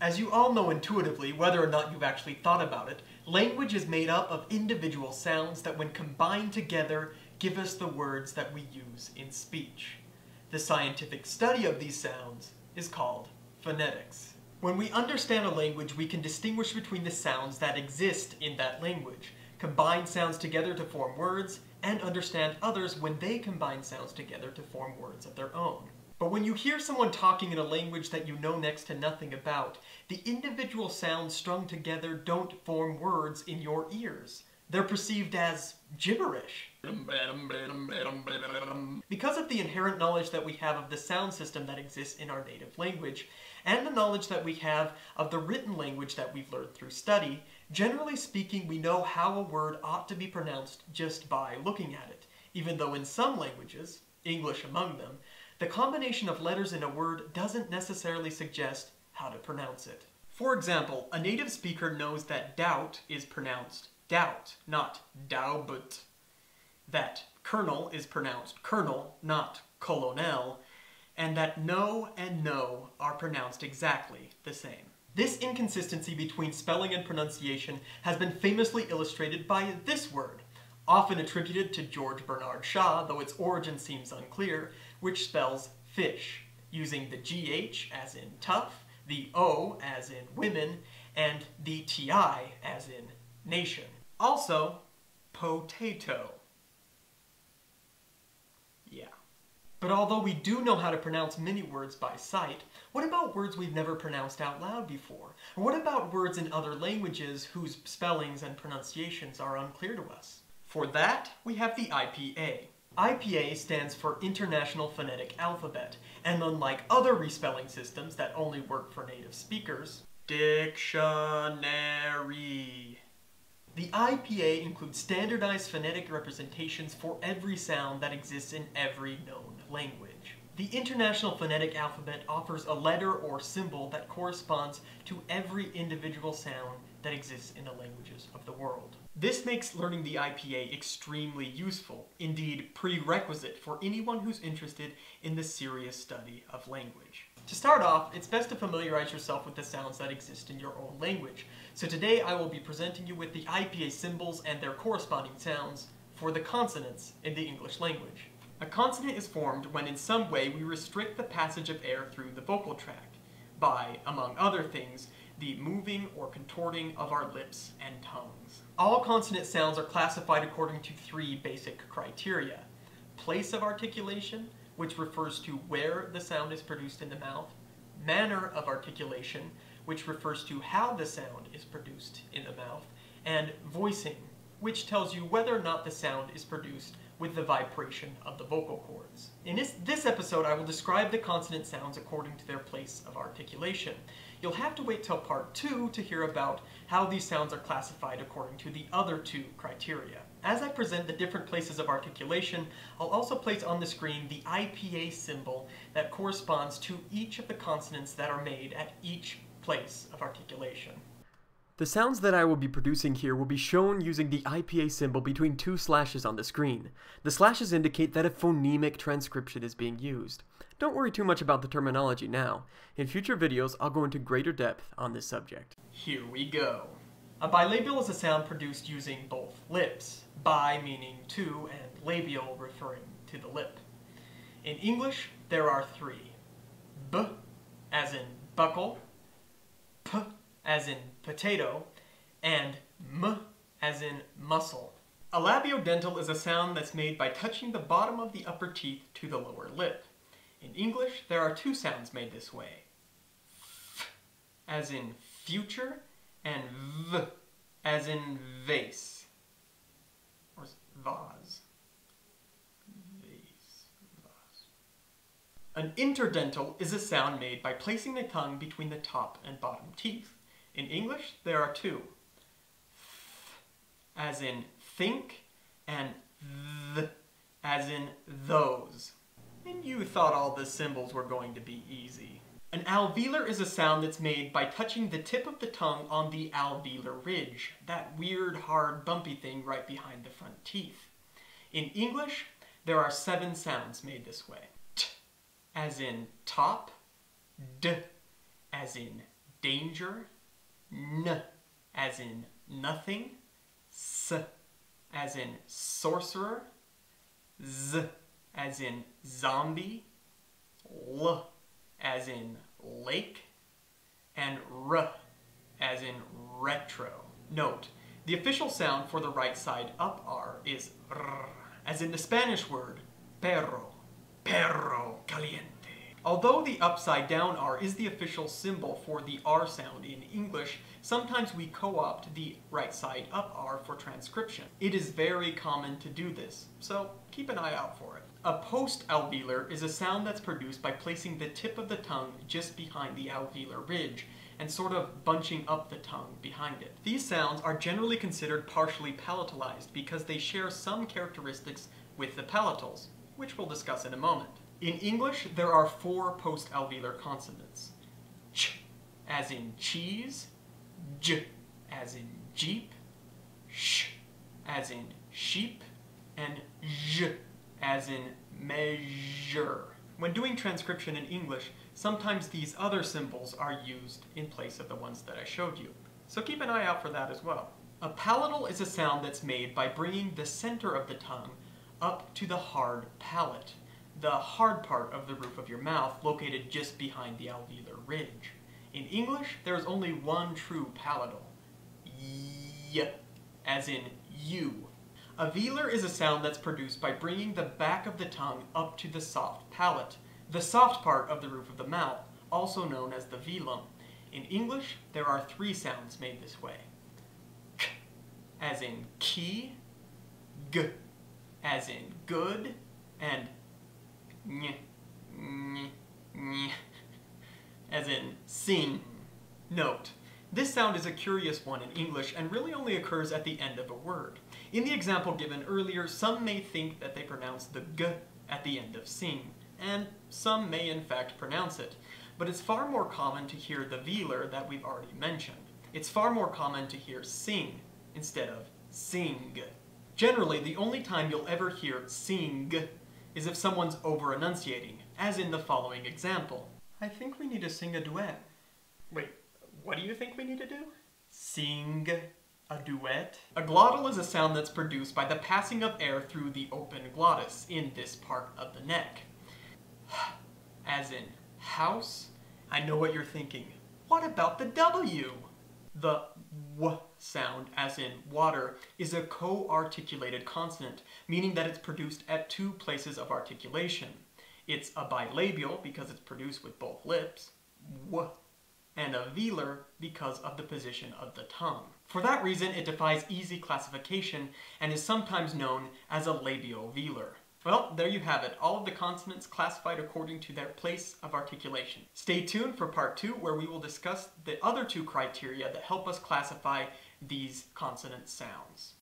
As you all know intuitively, whether or not you've actually thought about it, language is made up of individual sounds that when combined together give us the words that we use in speech. The scientific study of these sounds is called phonetics. When we understand a language, we can distinguish between the sounds that exist in that language, combine sounds together to form words, and understand others when they combine sounds together to form words of their own. But when you hear someone talking in a language that you know next to nothing about, the individual sounds strung together don't form words in your ears. They're perceived as gibberish. Because of the inherent knowledge that we have of the sound system that exists in our native language, and the knowledge that we have of the written language that we've learned through study, generally speaking, we know how a word ought to be pronounced just by looking at it, even though in some languages, English among them, the combination of letters in a word doesn't necessarily suggest how to pronounce it. For example, a native speaker knows that doubt is pronounced doubt, not daubut, that colonel is pronounced colonel, not colonel, and that no and no are pronounced exactly the same. This inconsistency between spelling and pronunciation has been famously illustrated by this word, often attributed to George Bernard Shaw, though its origin seems unclear, which spells fish, using the GH as in tough, the O as in women, and the TI as in nation. Also, potato. Yeah. But although we do know how to pronounce many words by sight, what about words we've never pronounced out loud before? Or what about words in other languages whose spellings and pronunciations are unclear to us? For that, we have the IPA. IPA stands for International Phonetic Alphabet, and unlike other respelling systems that only work for native speakers, dictionary. The IPA includes standardized phonetic representations for every sound that exists in every known language. The International Phonetic Alphabet offers a letter or symbol that corresponds to every individual sound that exists in the languages of the world. This makes learning the IPA extremely useful, indeed prerequisite for anyone who's interested in the serious study of language. To start off, it's best to familiarize yourself with the sounds that exist in your own language. So today I will be presenting you with the IPA symbols and their corresponding sounds for the consonants in the English language. A consonant is formed when in some way we restrict the passage of air through the vocal tract by, among other things, the moving or contorting of our lips and tongues. All consonant sounds are classified according to three basic criteria: place of articulation, which refers to where the sound is produced in the mouth, manner of articulation, which refers to how the sound is produced in the mouth, and voicing, which tells you whether or not the sound is produced with the vibration of the vocal cords. In this episode, I will describe the consonant sounds according to their place of articulation. You'll have to wait till part 2 to hear about how these sounds are classified according to the other two criteria. As I present the different places of articulation, I'll also place on the screen the IPA symbol that corresponds to each of the consonants that are made at each place of articulation. The sounds that I will be producing here will be shown using the IPA symbol between two slashes on the screen. The slashes indicate that a phonemic transcription is being used. Don't worry too much about the terminology now. In future videos, I'll go into greater depth on this subject. Here we go. A bilabial is a sound produced using both lips, bi meaning two and labial referring to the lip. In English, there are three: b as in buckle, p as in potato, and m as in muscle. A labiodental is a sound that's made by touching the bottom of the upper teeth to the lower lip. In English, there are two sounds made this way: f as in future, and v as in vase, or vase. An interdental is a sound made by placing the tongue between the top and bottom teeth. In English, there are two: th as in think, and th as in those. And you thought all the symbols were going to be easy. An alveolar is a sound that's made by touching the tip of the tongue on the alveolar ridge, that weird, hard, bumpy thing right behind the front teeth. In English, there are 7 sounds made this way: t as in top, d as in danger, n as in nothing, s as in sorcerer, z as in zombie, l as in lake, and r as in retro. Note, the official sound for the right side up R is r, as in the Spanish word perro, perro caliente. Although the upside down R is the official symbol for the R sound in English, sometimes we co-opt the right side up R for transcription. It is very common to do this, so keep an eye out for it. A post-alveolar is a sound that's produced by placing the tip of the tongue just behind the alveolar ridge and sort of bunching up the tongue behind it. These sounds are generally considered partially palatalized because they share some characteristics with the palatals, which we'll discuss in a moment. In English, there are 4 post-alveolar consonants. Ch as in cheese, j as in jeep, sh as in sheep, and j as in measure. When doing transcription in English, sometimes these other symbols are used in place of the ones that I showed you, so keep an eye out for that as well. A palatal is a sound that's made by bringing the center of the tongue up to the hard palate, the hard part of the roof of your mouth located just behind the alveolar ridge. In English, there is only one true palatal, y, as in you. A velar is a sound that's produced by bringing the back of the tongue up to the soft palate, the soft part of the roof of the mouth, also known as the velum. In English, there are 3 sounds made this way. K, as in key, g, as in good, and n, as in sing. Note, this sound is a curious one in English and really only occurs at the end of a word. In the example given earlier, some may think that they pronounce the g at the end of sing, and some may in fact pronounce it, but it's far more common to hear the velar that we've already mentioned. It's far more common to hear sing instead of sing. Generally, the only time you'll ever hear sing is if someone's over-enunciating, as in the following example. I think we need to sing a duet. Wait, what do you think we need to do? Sing a duet. A glottal is a sound that's produced by the passing of air through the open glottis in this part of the neck. As in house. I know what you're thinking. What about the W? The w sound, as in water, is a co-articulated consonant, meaning that it's produced at 2 places of articulation. It's a bilabial because it's produced with both lips, w, and a velar because of the position of the tongue. For that reason, it defies easy classification and is sometimes known as a labiovelar. Well, there you have it, all of the consonants classified according to their place of articulation. Stay tuned for part 2, where we will discuss the other 2 criteria that help us classify these consonant sounds.